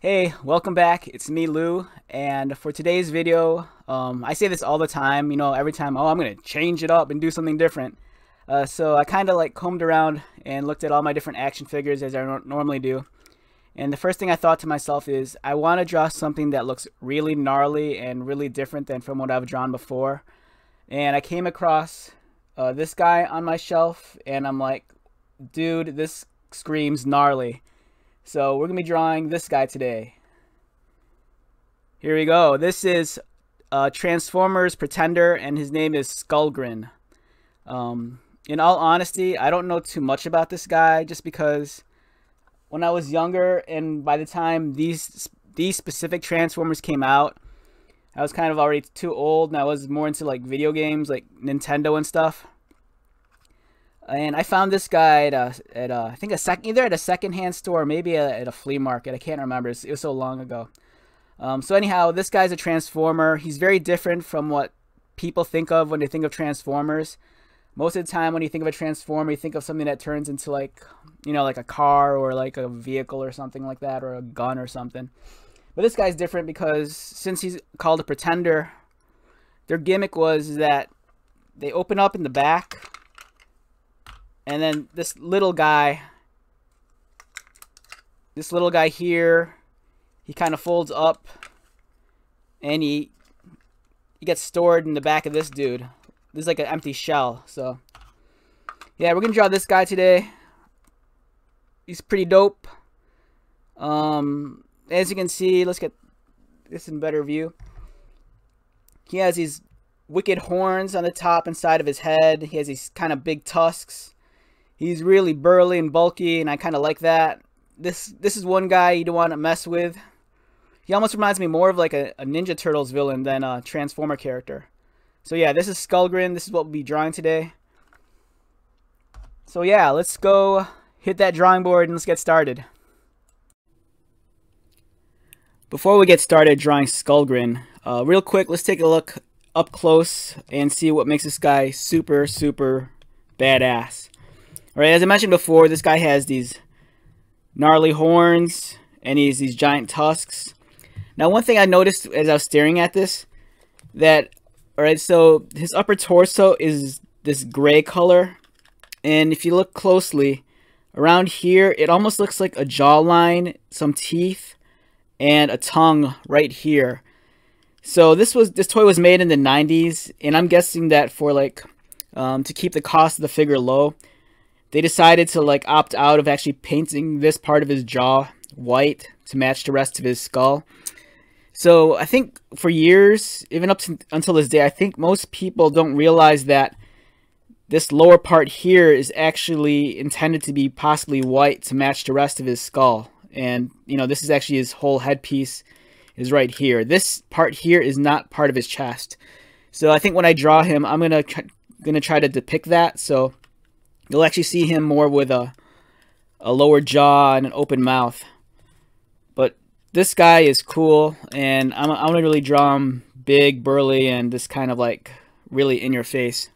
Hey, welcome back. It's me, Lou, and for today's video, I say this all the time, you know, every time, oh, I'm gonna change it up and do something different. So I kind of like combed around and looked at all my different action figures as I normally do, and the first thing I thought to myself is I want to draw something that looks really gnarly and really different than from what I've drawn before. And I came across this guy on my shelf, and I'm like, dude, this screams gnarly. So we're going to be drawing this guy today. Here we go. This is Transformers Pretender, and his name is Skullgrin. In all honesty, I don't know too much about this guy, just because when I was younger and by the time these specific Transformers came out, I was kind of already too old, and I was more into like video games, like Nintendo and stuff. And I found this guy at I think either at a secondhand store, or maybe at a flea market. I can't remember. It was so long ago. So anyhow, this guy's a Transformer. He's very different from what people think of when they think of Transformers. Most of the time, when you think of a Transformer, you think of something that turns into, like, you know, like a car or like a vehicle or something like that, or a gun or something. But this guy's different because since he's called a Pretender, their gimmick was that they open up in the back, and then this little guy here, he kind of folds up, and he gets stored in the back of this dude. This is like an empty shell. So yeah, we're gonna draw this guy today. He's pretty dope. As you can see, let's get this in better view. He has these wicked horns on the top and side of his head. He has these kind of big tusks. He's really burly and bulky, and I kind of like that. This is one guy you don't want to mess with. He almost reminds me more of like a Ninja Turtles villain than a Transformer character. So yeah, this is Skullgrin. This is what we'll be drawing today. So yeah, let's go hit that drawing board and let's get started. Before we get started drawing Skullgrin, real quick, let's take a look up close and see what makes this guy super, super badass. Alright, as I mentioned before, this guy has these gnarly horns and he has these giant tusks. Now, one thing I noticed as I was staring at this, that, alright, so his upper torso is this gray color, and if you look closely, around here, it almost looks like a jawline, some teeth, and a tongue right here. So this toy was made in the 90s, and I'm guessing that for like to keep the cost of the figure low, they decided to like opt out of actually painting this part of his jaw white to match the rest of his skull. So I think for years, even up to, until this day, I think most people don't realize that this lower part here is actually intended to be possibly white to match the rest of his skull. And you know, this is actually his whole headpiece. Is right here. This part here is not part of his chest. So I think when I draw him, I'm gonna try to depict that. So you'll actually see him more with a lower jaw and an open mouth. But this guy is cool, and I'm gonna really draw him big, burly, and this kind of like really in your face.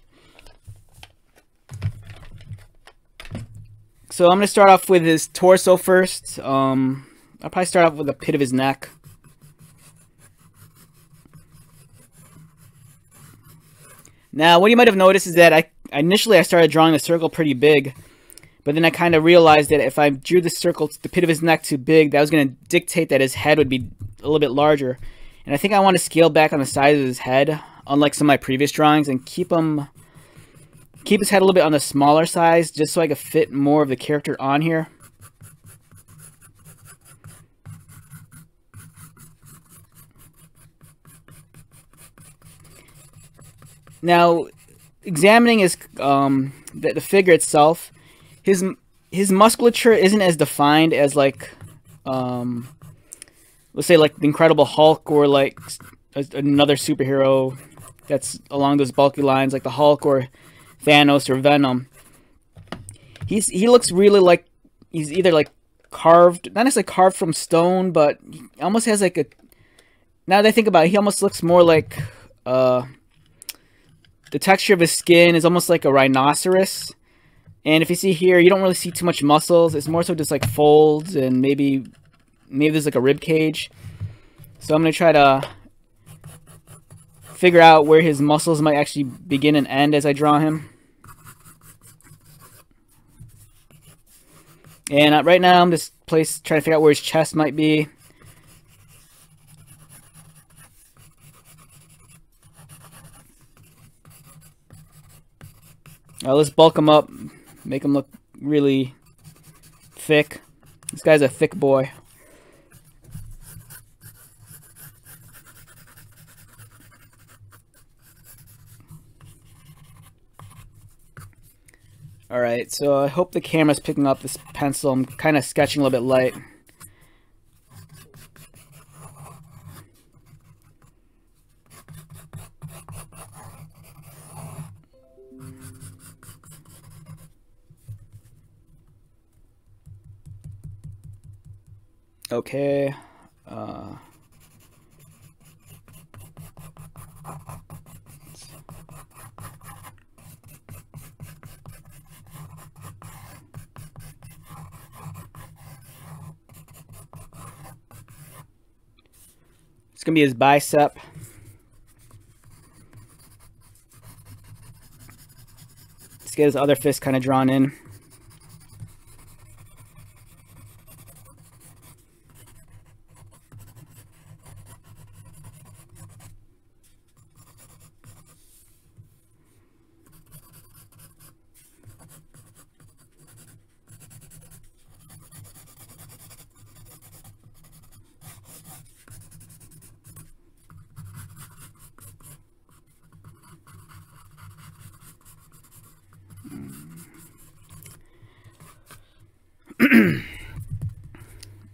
So I'm gonna start off with his torso first. I'll probably start off with the pit of his neck. Now, what you might have noticed is that initially I started drawing the circle pretty big, but then I kind of realized that if I drew the circle, the pit of his neck, too big, that was going to dictate that his head would be a little bit larger. And I think I want to scale back on the size of his head, unlike some of my previous drawings, and keep his head a little bit on the smaller size, just so I could fit more of the character on here. Now, examining his the figure itself, his musculature isn't as defined as like, let's say like the Incredible Hulk, or like another superhero that's along those bulky lines, like the Hulk or Thanos or Venom. He looks really like he's either like carved, not necessarily carved from stone, but he almost has like a. Now that I think about it, he almost looks more like. The texture of his skin is almost like a rhinoceros. And if you see here, you don't really see too much muscles. It's more so just like folds and maybe Maybe there's like a rib cage. So I'm going to try to figure out where his muscles might actually begin and end as I draw him. And right now I'm just trying to figure out where his chest might be. Let's bulk him up, make him look really thick. This guy's a thick boy. Alright, so I hope the camera's picking up this pencil. I'm kind of sketching a little bit light. Okay, it's gonna be his bicep. Let's get his other fist kind of drawn in.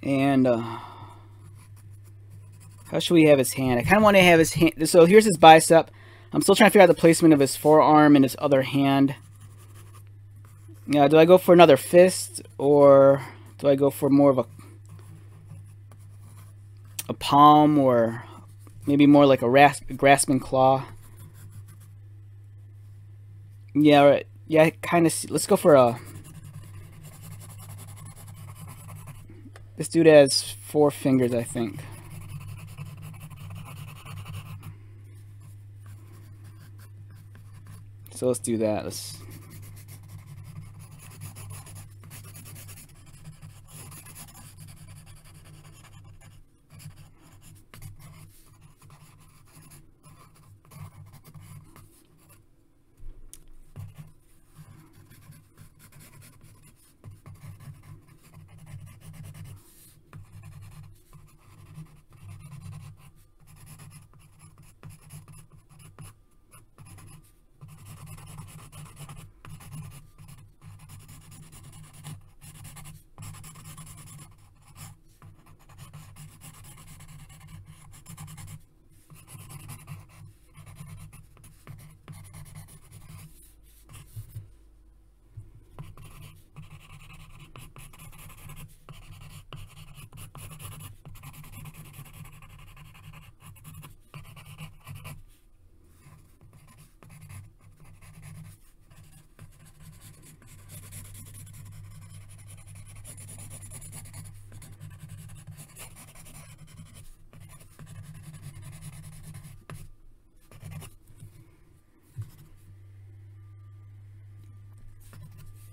And how should we have his hand? I kind of want to have his hand. So here's his bicep. I'm still trying to figure out the placement of his forearm and his other hand. Now, do I go for another fist, or do I go for more of a palm, or maybe more like a grasping claw? Yeah, right. Yeah, I kind of see. Let's go for a. This dude has 4 fingers, I think. So let's do that.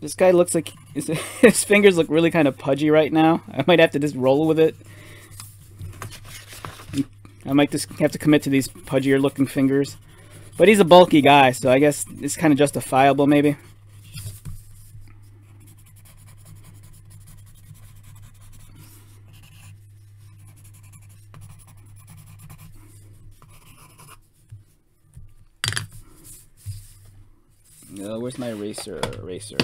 This guy looks like his fingers look really kind of pudgy right now. I might have to just roll with it. I might just have to commit to these pudgier looking fingers. But he's a bulky guy, so I guess it's kind of justifiable maybe. Where's my eraser? Eraser.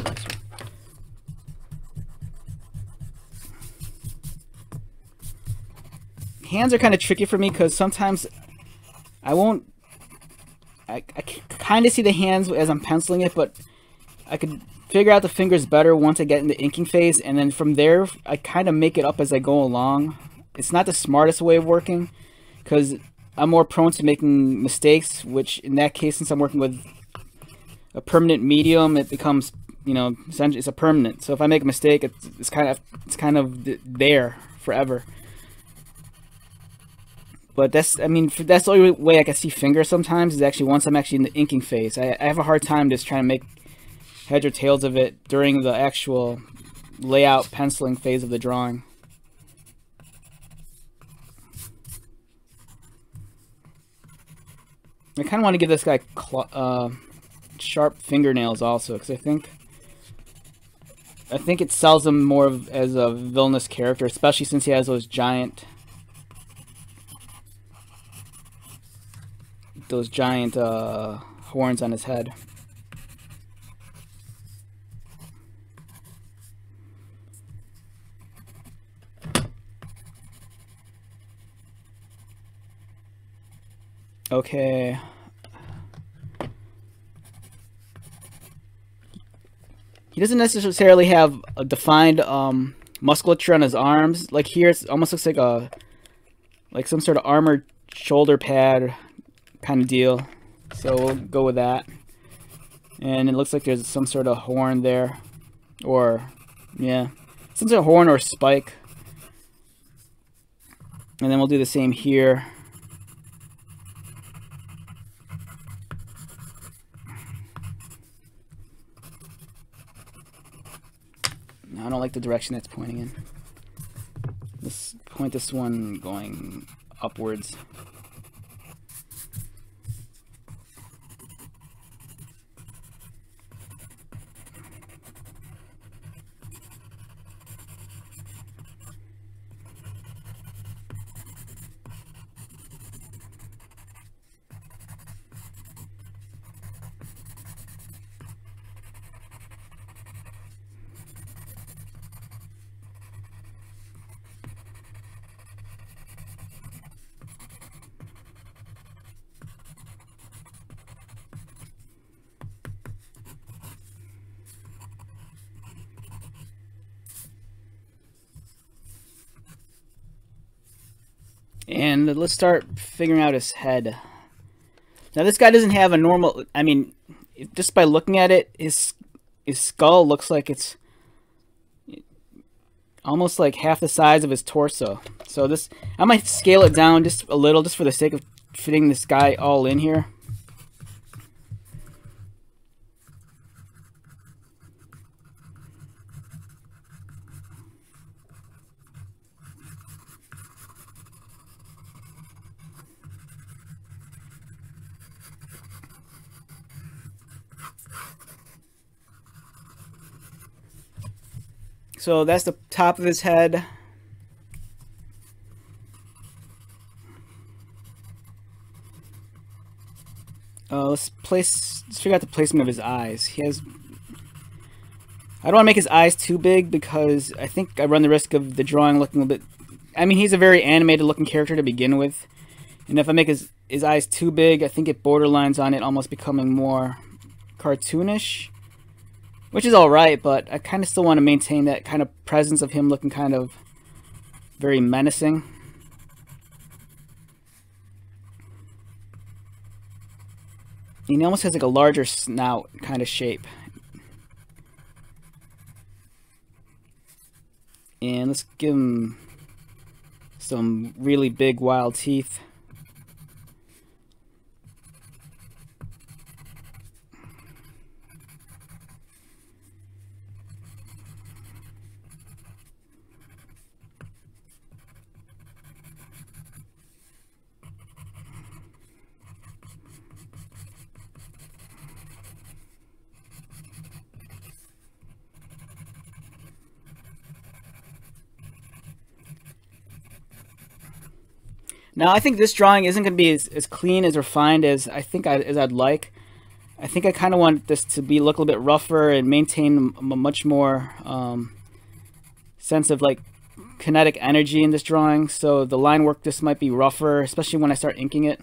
Hands are kind of tricky for me because sometimes I kind of see the hands as I'm penciling it, but I could figure out the fingers better once I get in the inking phase, and then from there I kind of make it up as I go along. It's not the smartest way of working because I'm more prone to making mistakes, which in that case, since I'm working with a permanent medium, it becomes, you know, essentially it's a permanent. So if I make a mistake, it's kind of there forever. But that's, I mean, that's the only way I can see fingers sometimes is actually once I'm actually in the inking phase. I have a hard time just trying to make heads or tails of it during the actual layout penciling phase of the drawing. I kind of want to give this guy sharp fingernails also, because I think it sells him more of, as a villainous character, especially since he has those giant... horns on his head. Okay. He doesn't necessarily have a defined musculature on his arms. Like here, it almost looks like a some sort of armored shoulder pad kind of deal, so we'll go with that. And it looks like there's some sort of horn there, or yeah, some sort of horn or spike. And then we'll do the same here. No, I don't like the direction that's pointing in. Let's point this one going upwards. And let's start figuring out his head. Now this guy doesn't have a normal, I mean, just by looking at it, his skull looks like it's almost like half the size of his torso. So this, I might scale it down just a little, just for the sake of fitting this guy all in here. So that's the top of his head. Let's figure out the placement of his eyes. He has... I don't want to make his eyes too big because I think I run the risk of the drawing looking a bit... I mean, he's a very animated looking character to begin with. And if I make his eyes too big, I think it borderlines on it almost becoming more cartoonish. Which is alright, but I kind of still want to maintain that kind of presence of him looking kind of very menacing. And he almost has like a larger snout kind of shape. And let's give him some really big wild teeth. Now, I think this drawing isn't going to be as clean, as refined as I'd like. I think I kind of want this to be look a little bit rougher and maintain a much more sense of like kinetic energy in this drawing. So the line work just might be rougher, especially when I start inking it.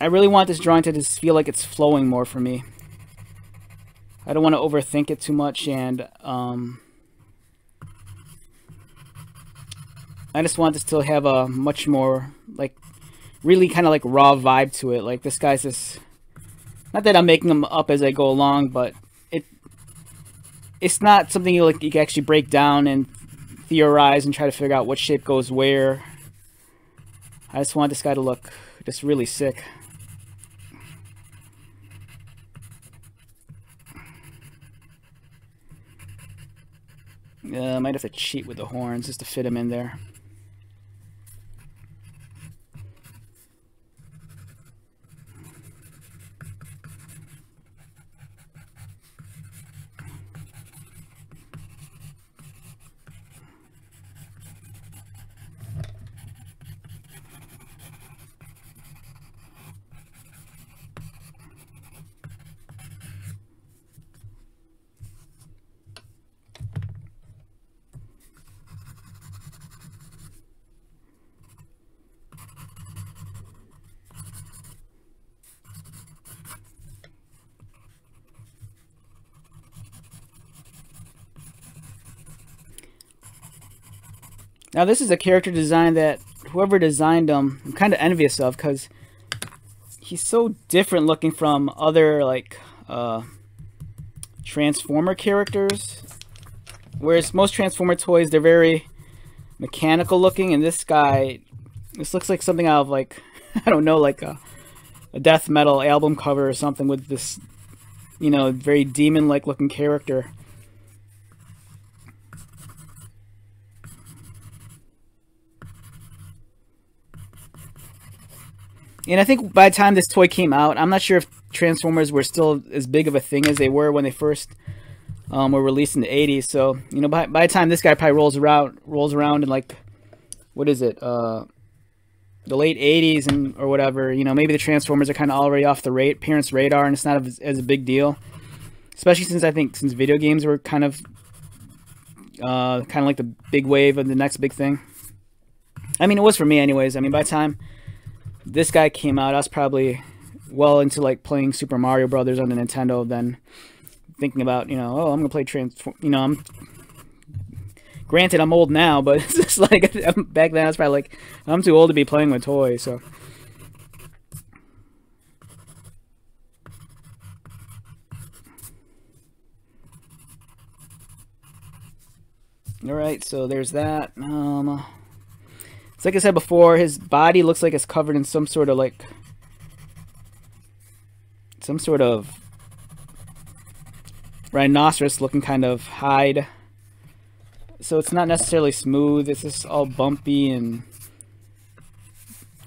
I really want this drawing to just feel like it's flowing more for me. I don't want to overthink it too much, and I just want this to have a much more like really kind of like raw vibe to it. Like this guy's this, not that I'm making them up as I go along, but it's not something you like you can actually break down and theorize and try to figure out what shape goes where. I just want this guy to look just really sick. I might have to cheat with the horns just to fit him in there. Now this is a character design that whoever designed him, I'm kind of envious of, because he's so different looking from other like Transformer characters. Whereas most Transformer toys, they're very mechanical looking, and this guy, this looks like something out of like, I don't know, like a death metal album cover or something, with this, you know, very demon-like looking character. And I think by the time this toy came out, I'm not sure if Transformers were still as big of a thing as they were when they first were released in the 80s. So, you know, by the time this guy probably rolls around in like, what is it, the late 80s and or whatever, you know, maybe the Transformers are kind of already off the parents' radar, and it's not as a big deal. Especially since I think since video games were kind of like the big wave of the next big thing. I mean, it was for me anyways. I mean, by the time this guy came out, I was probably well into like playing Super Mario Brothers on the Nintendo, then thinking about, you know, oh, I'm gonna play you know, I'm granted I'm old now, but it's just like back then I was probably like, I'm too old to be playing with toys. So all right, so there's that. Like I said before, his body looks like it's covered in some sort of like rhinoceros looking kind of hide, so it's not necessarily smooth. It's just all bumpy and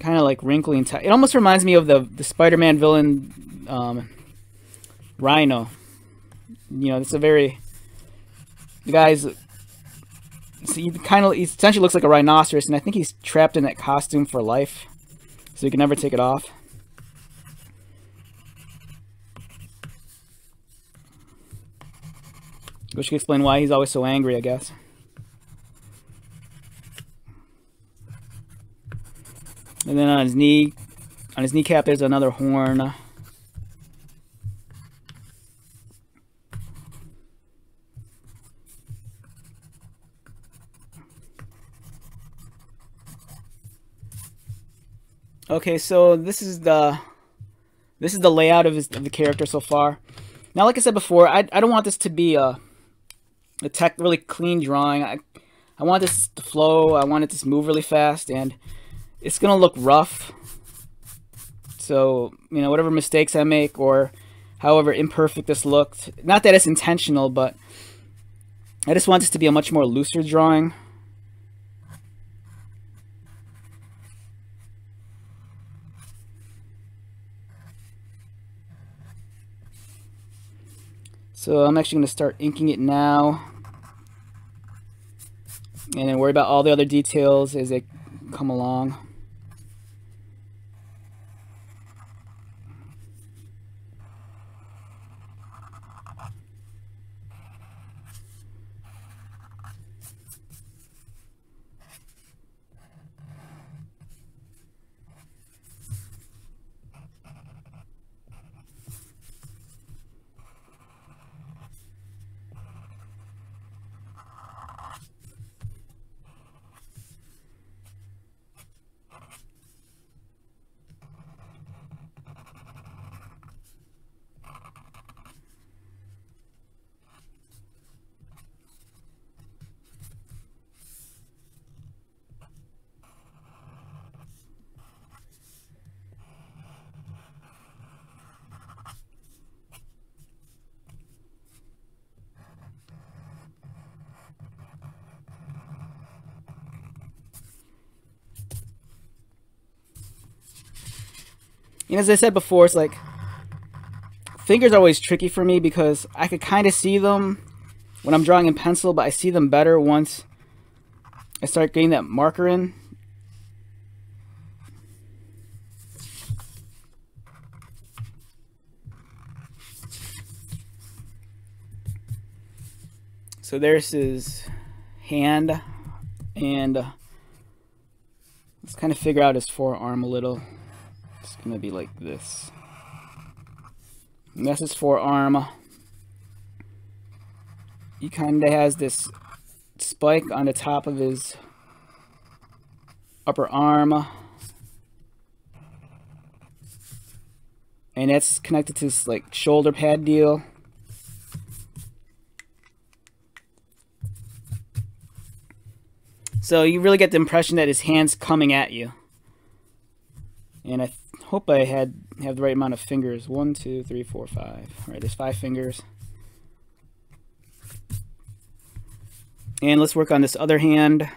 kind of like wrinkly and tight. It almost reminds me of the Spider-Man villain Rhino. You know, it's a very, the guy's, so he essentially looks like a rhinoceros, and I think he's trapped in that costume for life, so he can never take it off. Which could explain why he's always so angry, I guess. And then on his knee, on his kneecap, there's another horn. Okay, so this is the layout of the character so far. Now, like I said before, I don't want this to be really clean drawing. I want this to flow. I want it to move really fast, and it's gonna look rough. So, you know, whatever mistakes I make or however imperfect this looked, not that it's intentional, but I just want this to be a much more looser drawing. So I'm actually going to start inking it now, and then worry about all the other details as they come along. And as I said before, it's like, fingers are always tricky for me because I could kind of see them when I'm drawing in pencil, but I see them better once I start getting that marker in. So there's his hand, and let's kind of figure out his forearm a little. It's going to be like this. And that's his forearm. He kind of has this spike on the top of his upper arm, and that's connected to this like shoulder pad deal. So you really get the impression that his hand's coming at you. And I hope I have the right amount of fingers. 1, 2, 3, 4, 5. All right, there's 5 fingers. And let's work on this other hand.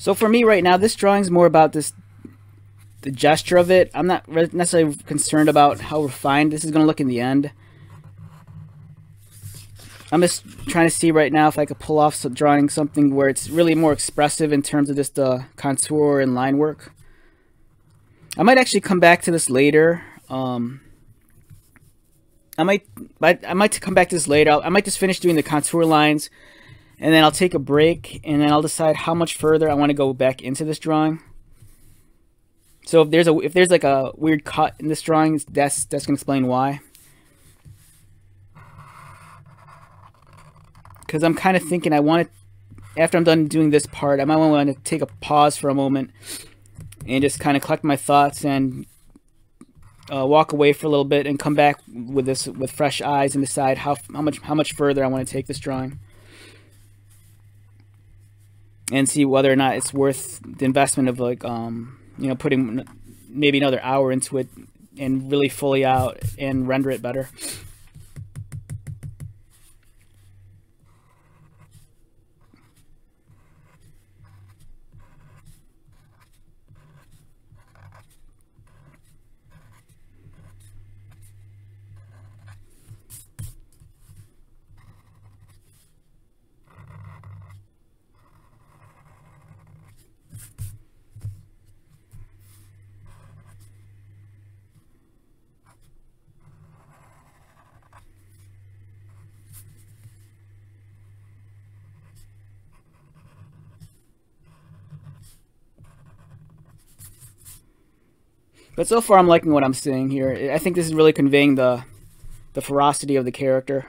So for me right now, this drawing's more about the gesture of it. I'm not necessarily concerned about how refined this is going to look in the end. I'm just trying to see right now if I could pull off some drawing something where it's really more expressive in terms of just the contour and line work. I might actually come back to this later. I might come back to this later. I might just finish doing the contour lines, and then I'll take a break, and then I'll decide how much further I want to go back into this drawing. So if there's like a weird cut in this drawing, that's gonna explain why. Because I'm kind of thinking I want to, after I'm done doing this part, I might want to take a pause for a moment and just kind of collect my thoughts and walk away for a little bit and come back with this with fresh eyes and decide how much further I want to take this drawing, and see whether or not it's worth the investment of, like, you know, putting maybe another hour into it and really fully out and render it better. But so far I'm liking what I'm seeing here. I think this is really conveying the ferocity of the character.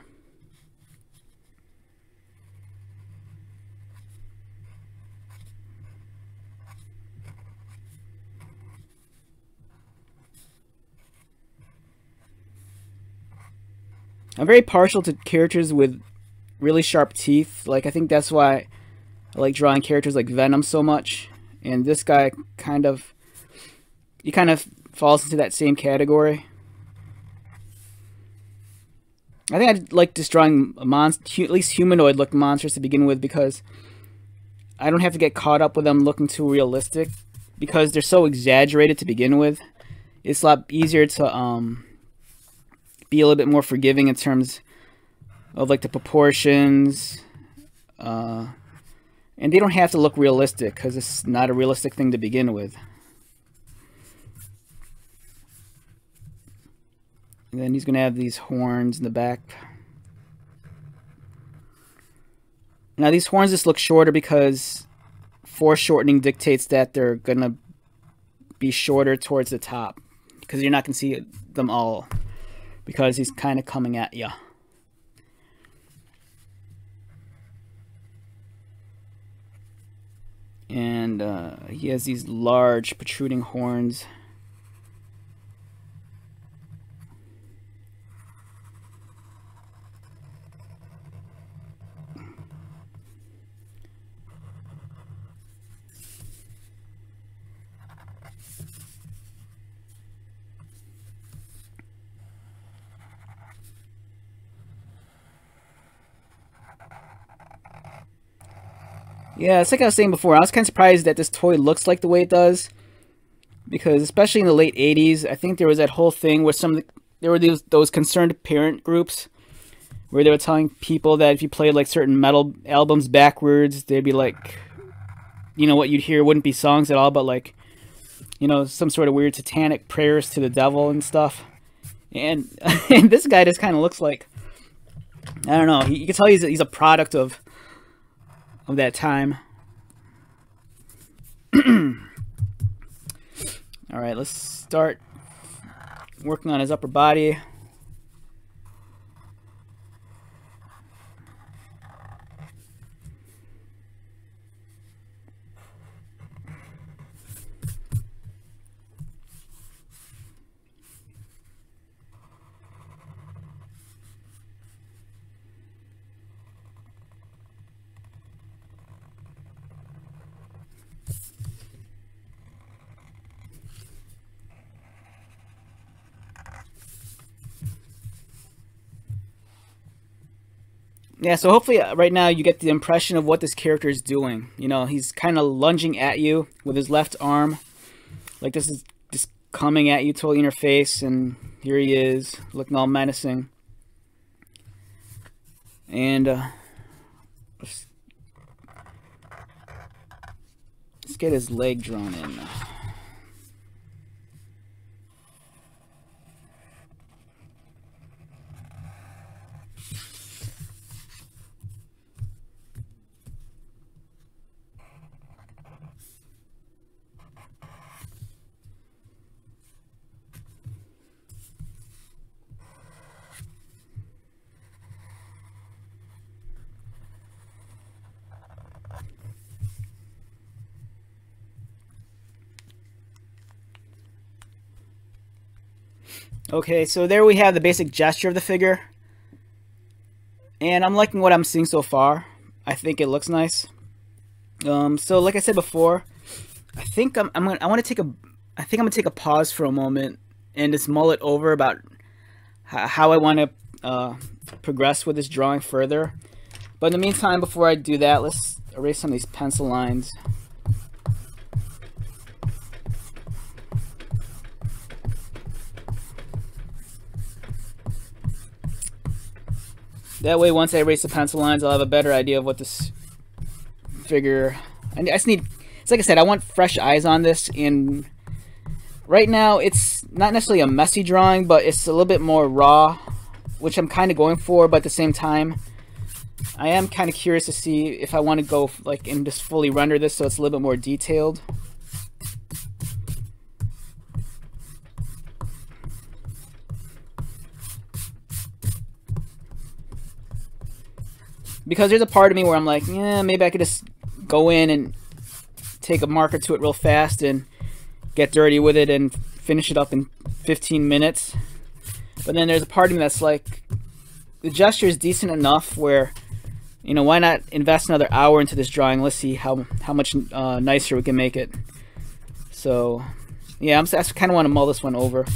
I'm very partial to characters with really sharp teeth. Like, I think that's why I like drawing characters like Venom so much. And this guy kind of... he kind of falls into that same category. I think I'd like just drawing at least humanoid-looking monsters to begin with, because I don't have to get caught up with them looking too realistic, because they're so exaggerated to begin with. It's a lot easier to be a little bit more forgiving in terms of like the proportions, and they don't have to look realistic because it's not a realistic thing to begin with. And then he's going to have these horns in the back. Now these horns just look shorter because foreshortening dictates that they're going to be shorter towards the top, because you're not going to see them all, because he's kind of coming at you. And he has these large protruding horns. Yeah, it's like I was saying before, I was kind of surprised that this toy looks like the way it does, because especially in the late 80s, I think there was that whole thing where there were those concerned parent groups where they were telling people that if you played like certain metal albums backwards, they'd be like, you know, what you'd hear wouldn't be songs at all, but like, you know, some sort of weird satanic prayers to the devil and stuff. And this guy just kind of looks like, I don't know, you can tell he's a product of that time. Alright, let's start working on his upper body. Yeah, so hopefully right now you get the impression of what this character is doing. You know, he's kind of lunging at you with his left arm. Like, this is just coming at you totally in your face, and here he is, looking all menacing. And, let's get his leg drawn in. Okay, so there we have the basic gesture of the figure, and I'm liking what I'm seeing so far. I think it looks nice. So like I said before, I think I think I'm gonna take a pause for a moment and just mull it over about how I want to progress with this drawing further. But in the meantime, before I do that, let's erase some of these pencil lines. That way, once I erase the pencil lines, I'll have a better idea of what this figure... I just need... It's like I said, I want fresh eyes on this, and right now, it's not necessarily a messy drawing, but it's a little bit more raw, which I'm kind of going for, but at the same time, I am kind of curious to see if I want to go, like, and just fully render this so it's a little bit more detailed. Because there's a part of me where I'm like, yeah, maybe I could just go in and take a marker to it real fast and get dirty with it and finish it up in 15 minutes. But then there's a part of me that's like, the gesture is decent enough where, you know, why not invest another hour into this drawing? Let's see how much nicer we can make it. So, yeah, I kind of want to mull this one over.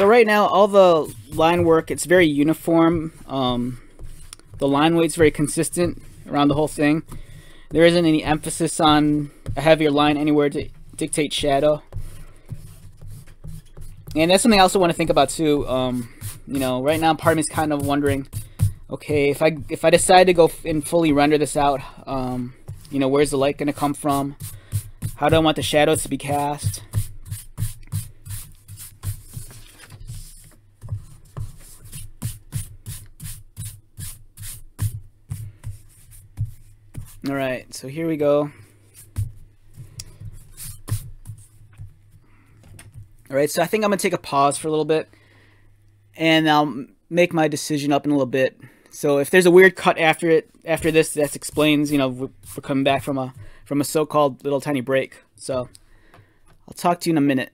So right now, all the line work, it's very uniform. The line weight's very consistent around the whole thing. There isn't any emphasis on a heavier line anywhere to dictate shadow. And that's something I also want to think about too. You know, right now part of me is kind of wondering, okay, if I decide to go and fully render this out, you know, where's the light going to come from? How do I want the shadows to be cast? All right, so here we go. All right, so I think I'm gonna take a pause for a little bit, and I'll make my decision up in a little bit. So if there's a weird cut after this, that explains, you know, we're coming back from a so-called little tiny break. So I'll talk to you in a minute.